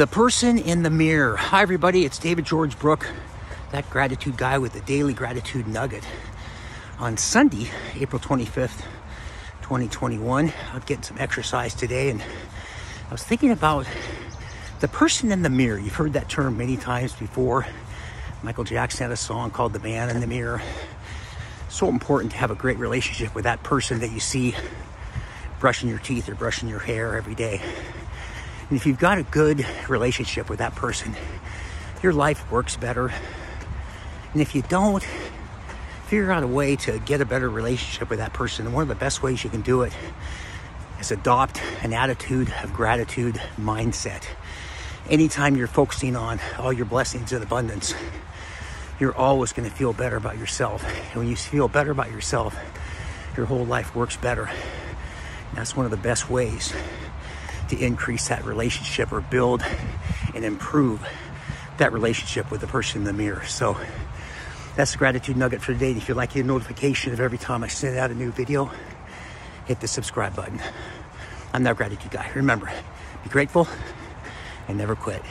The person in the mirror. Hi everybody, it's David George Brooke, that gratitude guy with the daily gratitude nugget. On Sunday, April 25th, 2021, I'm getting some exercise today and I was thinking about the person in the mirror. You've heard that term many times before. Michael Jackson had a song called The Man in the Mirror. So important to have a great relationship with that person that you see brushing your teeth or brushing your hair every day. And if you've got a good relationship with that person, your life works better. And if you don't, figure out a way to get a better relationship with that person. And one of the best ways you can do it is adopt an attitude of gratitude mindset. Anytime you're focusing on all your blessings and abundance, you're always going to feel better about yourself. And when you feel better about yourself, your whole life works better. And that's one of the best ways to increase that relationship or build and improve that relationship with the person in the mirror. So that's the gratitude nugget for today. And if you'd like to get a notification of every time I send out a new video, hit the subscribe button. I'm that gratitude guy. Remember, be grateful and never quit.